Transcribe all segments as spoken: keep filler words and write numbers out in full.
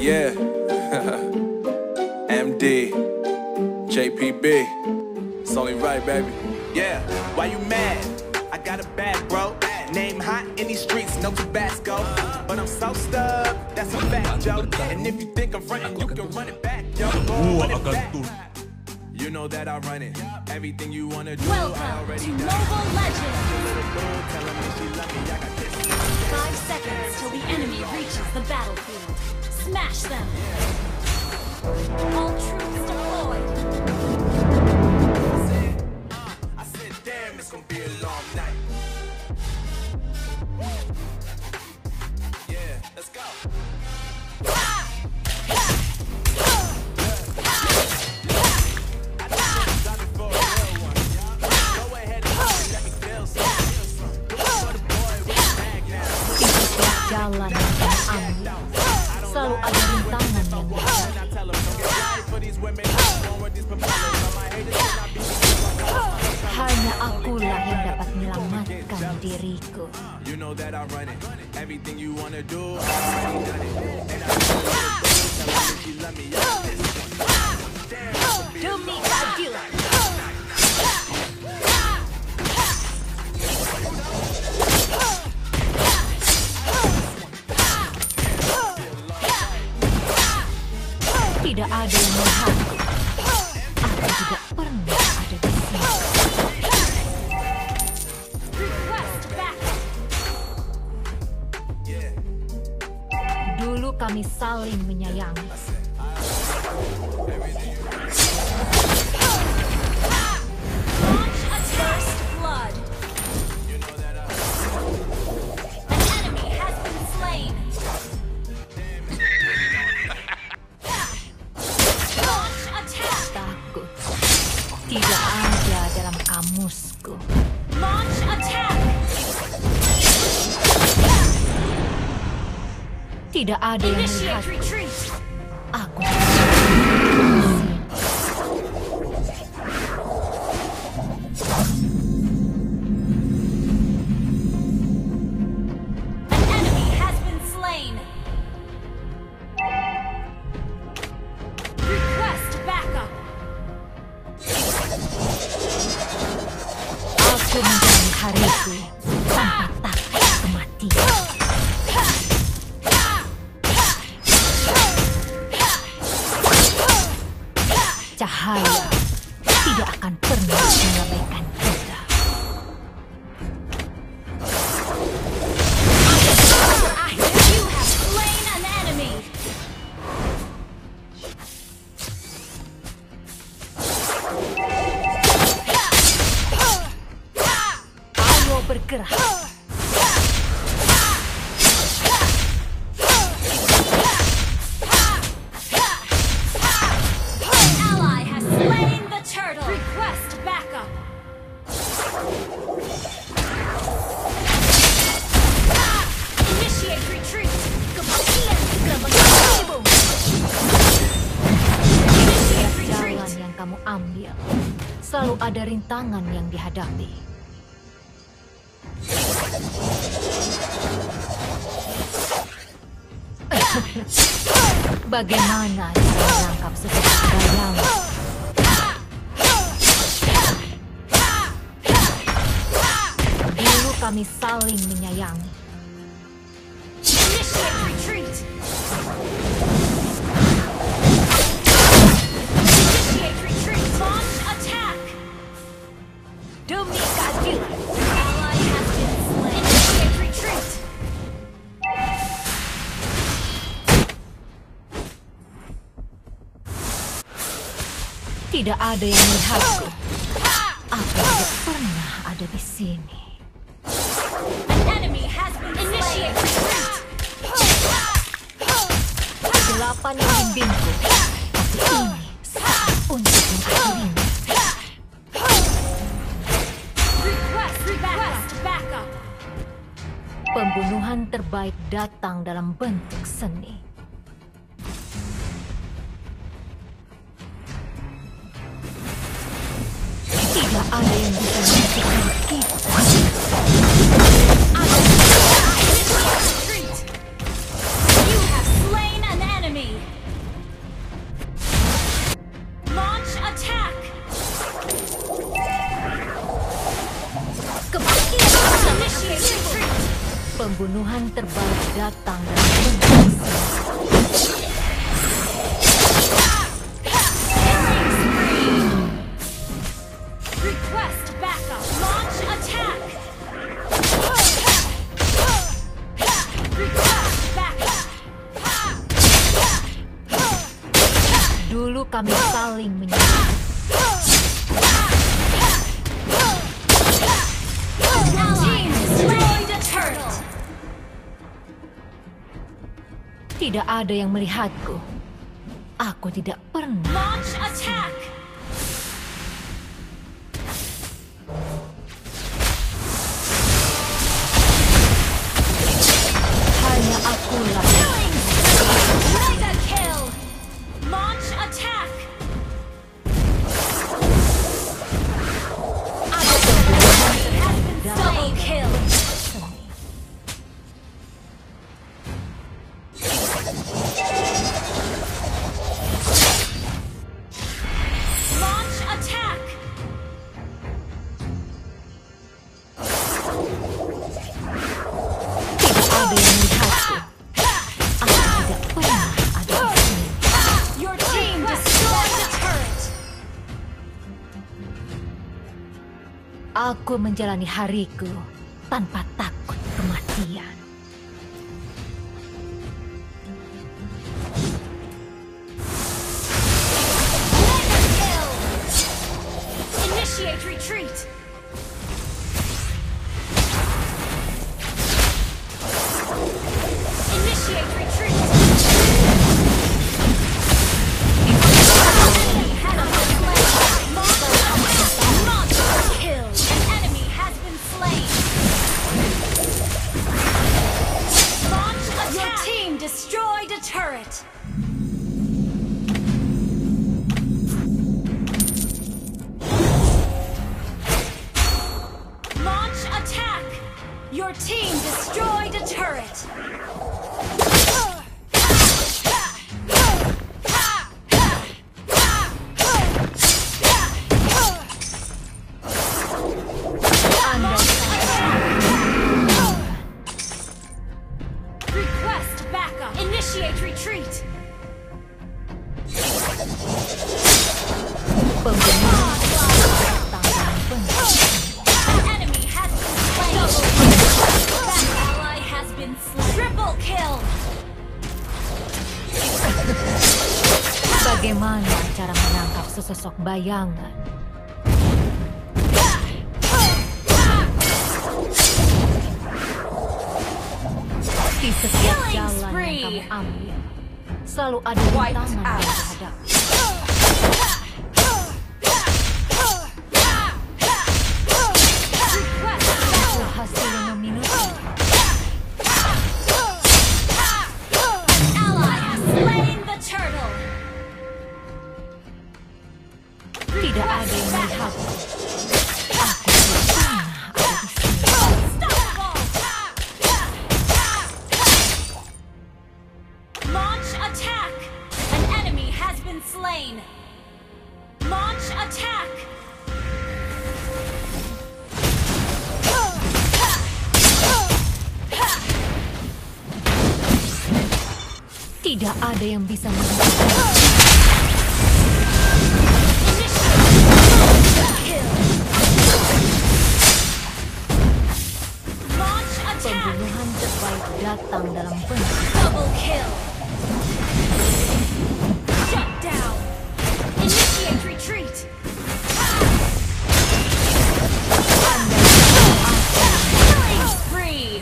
yeah. M D, J P B, it's only right, baby. Yeah, why you mad? I got a bad bro. Name hot in these streets, no Tabasco. But I'm so stubbed, that's a fact, yo. And if you think I'm frontin', you can run it back, yo. Run it back. You know that I run it. Everything you wanna do, welcome I already to done. Mobile Legends. Five seconds till the enemy reaches the battlefield. Smash them. All troops deployed. I said, damn, it's gonna be a long night. Yeah, let's go. Ah! Ah! Ah! Ah! Ah! I for a real one. Go ahead and let me feel some. For the boy with bag now. So I didn't tell him don't get ready for these women. Don't want these proposals. My haters cannot be. Hanya akulah yang dapat menyelamatkan diriku. You know that I run it. Everything you wanna do, I already done it. And I know that you love me. Do me a deal. Tidak ada yang menghalangi. Aku tidak pernah ada di sini. Dulu kami saling menyayangi. Launch a first blood. An enemy has been slain. Launch attack. Takut tidak ada dalam kamusku. Launch attack. Tidak ada yang melihat. Aku. An enemy has been slain. Request backup. Aku menjalani hariku tanpa takut kematian. Cahaya tidak akan pernah mengabaikan kita. You have slain an enemy. Ayo bergerak. Ambil. Selalu ada rintangan yang dihadapi. Bagaimana cara menangkap setiap bayang? Dulu kami saling menyayangi. Retreat. Do me a deal. Ally has been slain. Initiate retreat. Tidak ada yang melihatku. Aku tidak pernah ada di sini. An enemy has been slain. Initiate retreat. Kegelapan yang membimbingku. Tapi ini saat untuk mengakhirinya. Pembunuhan terbaik datang dalam bentuk seni. Tidak ada yang bisa menghentikan kita. You have slain an enemy. Datang Request backup. Launch attack. Request backup. Dulu kami saling menyerang. Tidak ada yang melihatku. Aku tidak pernah. Launch attack. Hanya akulah. Killing. Mega kill. Launch attack. Double kill. Aku menjalani hariku tanpa takut kematian. Mega kill! Initiate retreat! Initiate retreat! Destroyed a turret. Launch attack. Your team destroyed a turret. Initiate retreat. An enemy has been slain. That ally has been slain. Triple kill. Bagaimana cara menangkap sesosok bayangan? Di setiap jalan yang kamu ambil, selalu ada tantangan yang dihadapi. Hasil yang memilukan. An ally has slain the turtle. Tidak ada yang melihatku. Slain. Launch attack. Tidak ada yang bisa menghentikan. Launch attack. Pembunuhan terbaik datang dalam bentuk double kill. Shut down! Initiate retreat! Killing spree!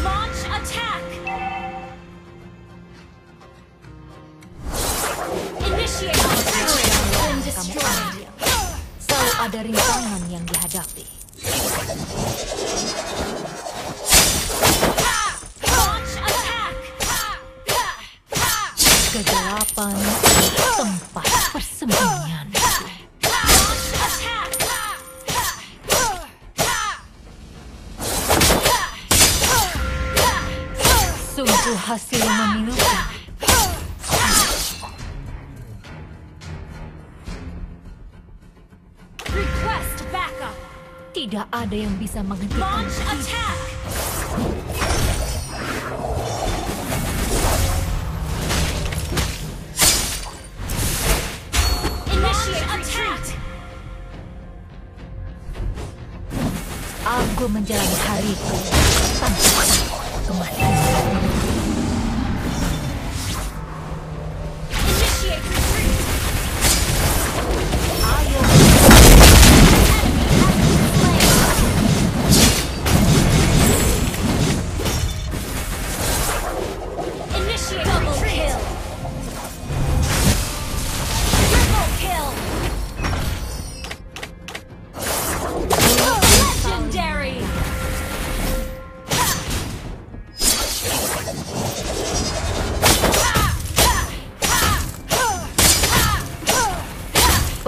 Launch attack! Initiate retreat! Been destroyed! Selalu ada rintangan yang dihadapi. Launch attack. Kegelapan tempat persembunyian. Launch attack. Sungguh hasil memilukan. Request backup. Tidak ada yang bisa menghentikan. Launch attack. Initiate attack. Aku menjalani hariku tanpa kematian.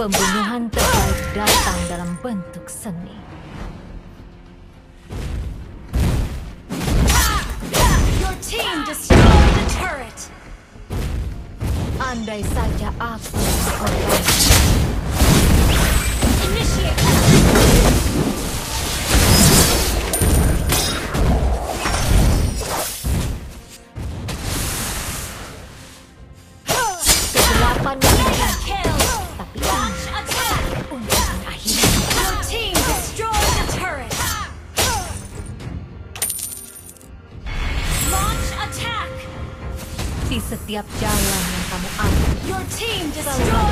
Pembunuhan terbaik datang dalam bentuk seni. Your team destroyed the turret. Andai saja aku berkorban. Initiate attack. Your team destroyed.